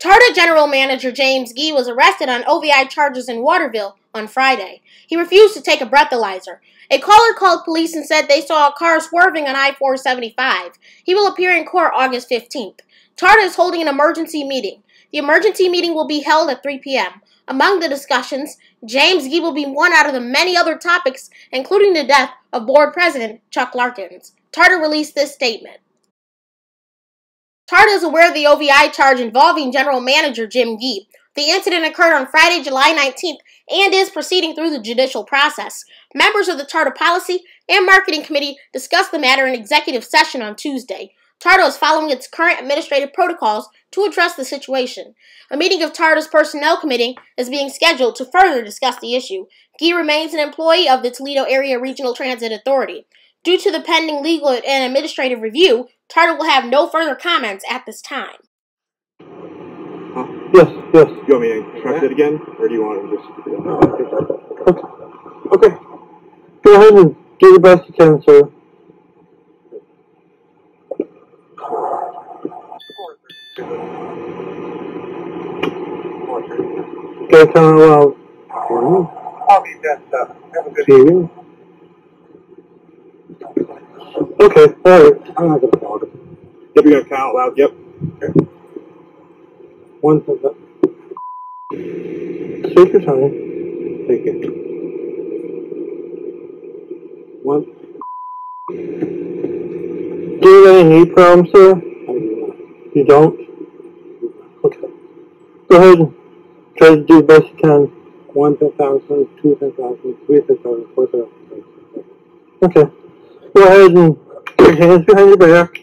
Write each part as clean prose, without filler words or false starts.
TARTA General Manager James Gee was arrested on OVI charges in WATERVILLE on Friday. He refused to take a breathalyzer. A caller called police and said they saw a car swerving on I-475. He will appear in court August 15th. TARTA is holding an emergency meeting. The emergency meeting will be held at 3 p.m. Among the discussions, James Gee will be one out of the many other topics, including the death of board president Chuck Larkins. TARTA released this statement. TARTA is aware of the OVI charge involving General Manager Jim Gee. The incident occurred on Friday, July 19th, and is proceeding through the judicial process. Members of the TARTA Policy and Marketing Committee discussed the matter in executive session on Tuesday. TARTA is following its current administrative protocols to address the situation. A meeting of TARTA's Personnel Committee is being scheduled to further discuss the issue. Gee remains an employee of the Toledo Area Regional Transit Authority. Due to the pending legal and administrative review, TARTA will have no further comments at this time. Huh? Yes. Do you want me to track it again, or do you want to just... Okay. Go ahead and do your best you can, sir. Okay, turn around. I'll be best. Have a good evening. Okay, alright. I'm not going to talk. Yep, you're going to count loud. Yep. Okay. 1 second. Take your time. Take it. 1. Do you have any knee problems, sir? I do not. You don't? Okay. Go ahead and try to do the best you can. 1 10,000, 2 10,000, 3 10,000, 4 10,000. Okay. Go ahead and put your hands behind your back.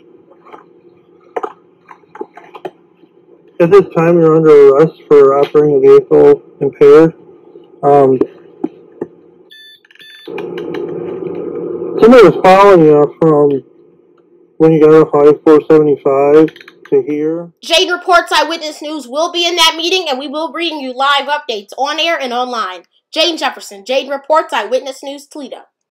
At this time, you're under arrest for operating a vehicle impaired. Somebody was following you from when you got off I-475 to here. Jade reports Eyewitness News will be in that meeting, and we will bring you live updates on air and online. Jane Jefferson, Jade reports Eyewitness News, Toledo.